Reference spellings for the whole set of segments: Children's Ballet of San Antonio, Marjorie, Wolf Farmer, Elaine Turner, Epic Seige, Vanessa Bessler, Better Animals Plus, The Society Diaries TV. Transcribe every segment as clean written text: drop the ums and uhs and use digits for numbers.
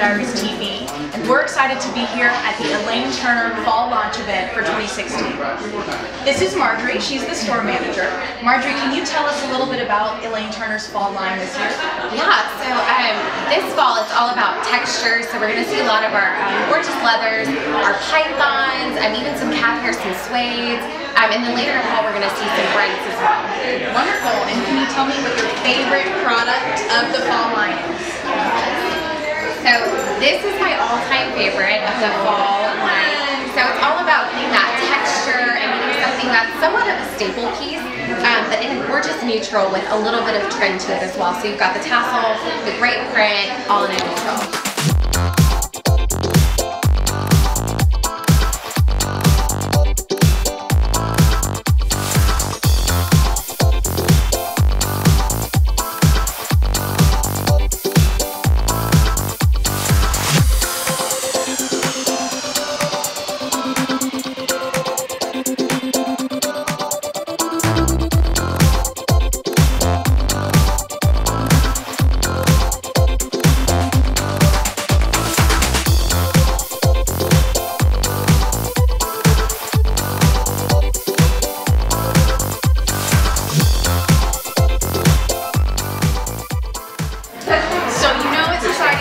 Diaries TV, and we're excited to be here at the Elaine Turner Fall Launch event for 2016. This is Marjorie, she's the store manager. Marjorie, can you tell us a little bit about Elaine Turner's fall line this year? Yeah, so this fall it's all about texture, so we're going to see a lot of our gorgeous leathers, our pythons, even some cat hair, some suedes, and then later in the fall we're going to see some brights as well. Wonderful, and can you tell me what your favorite product of the fall line is? So this is my all-time favorite of the fall line. So it's all about getting that texture and getting something that's somewhat of a staple piece, but in a gorgeous neutral with a little bit of trend to it as well. So you've got the tassel, the great print, all in a neutral.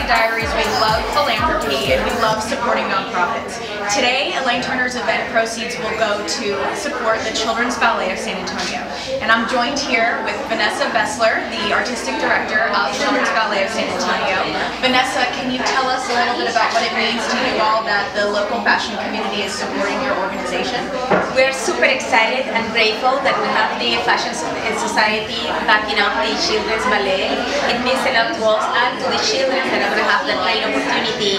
Diaries, we love philanthropy and we love supporting nonprofits. Today, Elaine Turner's event proceeds will go to support the Children's Ballet of San Antonio. And I'm joined here with Vanessa Bessler, the Artistic Director of Children's Ballet of San Antonio. Vanessa, can you tell us a little bit about what it means to you all that the local fashion community is supporting your organization? We're super excited and grateful that we have the Fashion Society backing up the Children's Ballet. It means a lot to us and to the children that are to have the great opportunity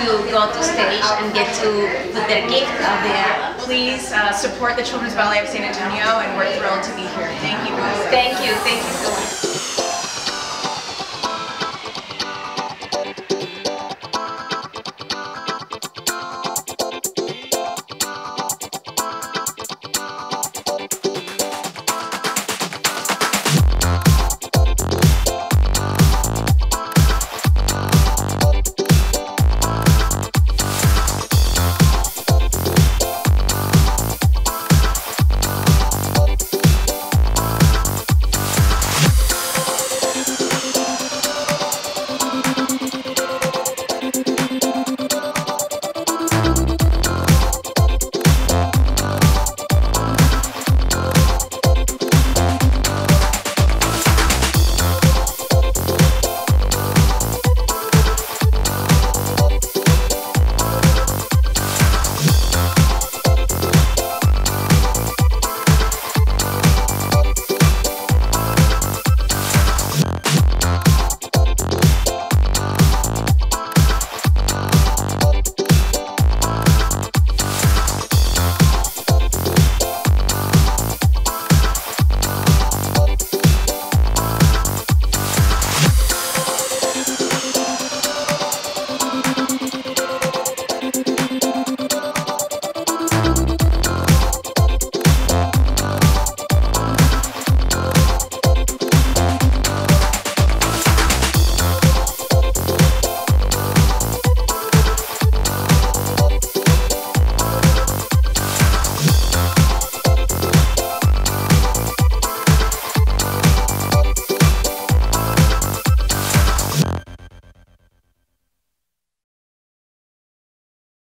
to go to stage and get to put their gift out there. Please support the Children's Ballet of San Antonio, and we're thrilled to be here. Thank you. Thank you. Thank you so much.